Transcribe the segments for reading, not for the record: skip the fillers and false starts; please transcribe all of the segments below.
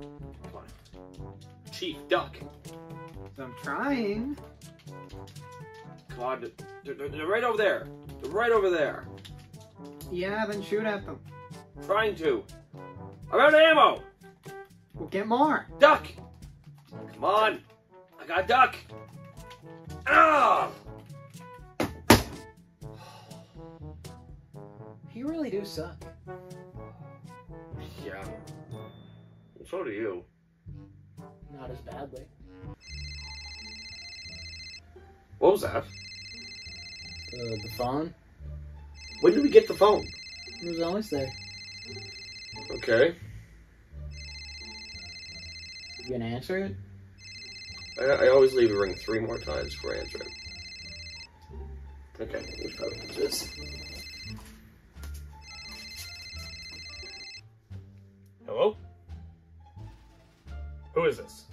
Come on. Chief, duck. I'm trying. Come on, they're right over there. They're right over there. Yeah, then shoot at them. I'm trying to. I'm out of ammo. We'll get more. Duck. Come on. I got duck. Ah! You really do suck. Yeah. Well, so do you. Not as badly. What was that? The phone. When did we get the phone? It was always there. Okay. You gonna answer it? I always leave it ring 3 more times before I answer it. Okay, we should probably do this. Hello? Who is this?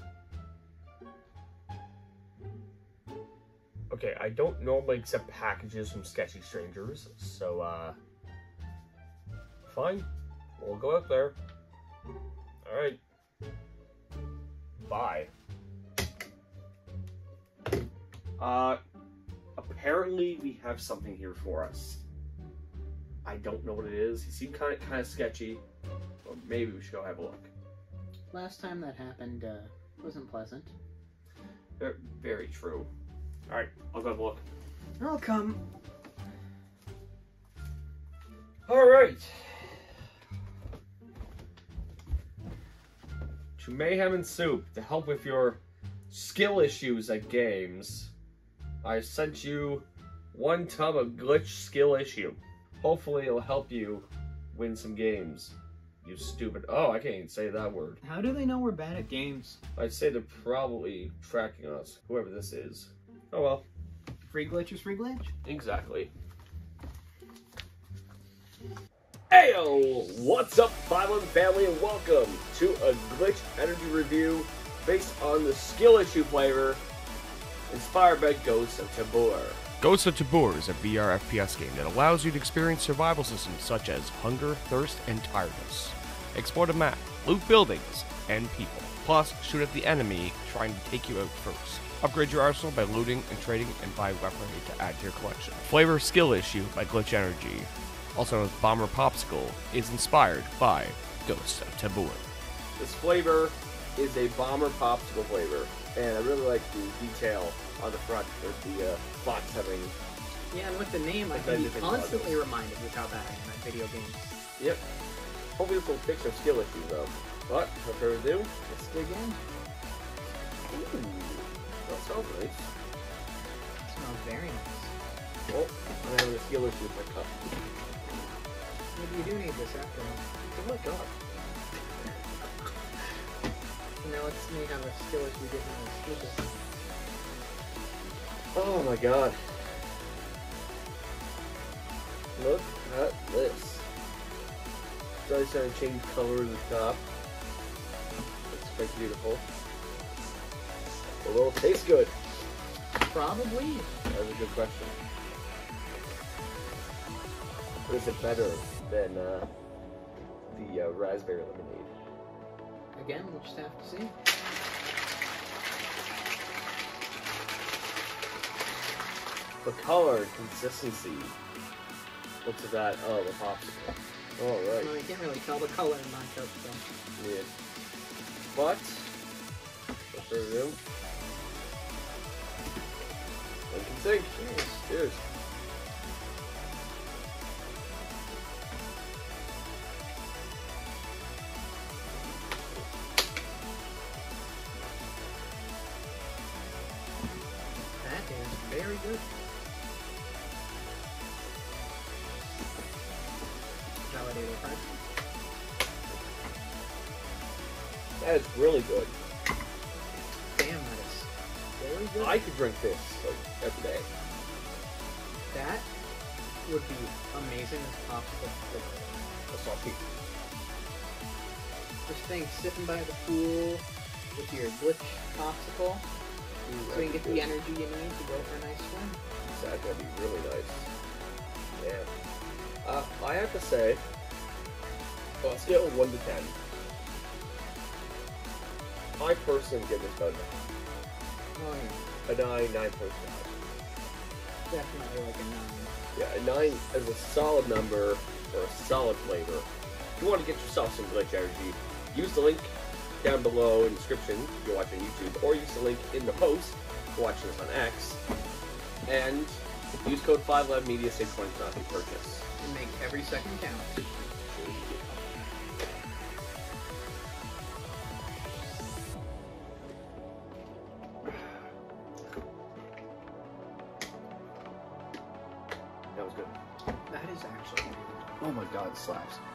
Okay, I don't normally accept packages from sketchy strangers, so, fine. We'll go out there. Alright. Bye. Apparently we have something here for us. I don't know what it is. He seemed kind of sketchy. Or maybe we should go have a look. Last time that happened, wasn't pleasant. Very true. Alright, I'll go have a look. I'll come. Alright. To Mayhem and Soup, to help with your skill issues at games, I sent you 1 tub of Glytch Skill Issue. Hopefully it'll help you win some games. You stupid. Oh, I can't even say that word. How do they know we're bad at games? I'd say they're probably tracking us, whoever this is. Oh well. Free glitch is free glitch? Exactly. Heyo! What's up, 511 family, and welcome to a Glytch Energy review based on the Skill Issue flavor, inspired by Ghosts of Tabor. Ghosts of Tabor is a VR FPS game that allows you to experience survival systems such as hunger, thirst, and tiredness. Explore the map, loot buildings, and people. Plus, shoot at the enemy trying to take you out first. Upgrade your arsenal by looting and trading and buy weaponry to add to your collection. Flavor Skill Issue by Glytch Energy, also known as Bomber Popsicle, is inspired by Ghosts of Tabor. This flavor is a Bomber Popsicle flavor, and I really like the detail on the front with the box having... Yeah, and with the name, I can be constantly reminded with how bad I am at video games. Yep. Hopefully this will fix some skill issues, though. But, without further ado, let's dig in. Ooh, that smells nice. That smells very nice. Oh, I'm having a skill issue with my cup. Maybe you do need this after all. Oh my god. So now let's see how the skill issue did in the skill. Oh my god. Look at this. It's starting to change color in the top. It's quite beautiful. Will it taste good? Probably. That was a good question. But is it better than the raspberry lemonade? Again, we'll just have to see. The color and consistency. Look at that. Oh, the popsicle. Alright. Well, you can't really tell the color in my cup, though. Yeah. But, what's there to do? I can think. Cheers. Cheers. That is very good. That is really good. Damn, that is very good. I could drink this like every day. That would be amazing as possible. That's all people. Just think, sitting by the pool with your glitch popsicle, so you can get the energy you need to go for a nice swim. Exactly, that'd be really nice. Yeah. I have to say, well, let's get a 1 to 10. I personally give this about a 9. A 9, 9.5. Definitely like a 9. Yeah, a 9 is a solid number for a solid flavor. If you want to get yourself some Glytch Energy, use the link down below in the description if you're watching YouTube, or use the link in the post if you're watching this on X. And use code 511Media, save 20% off your purchase. And make every second count. That was good. That is actually good. Oh my god, it slaps.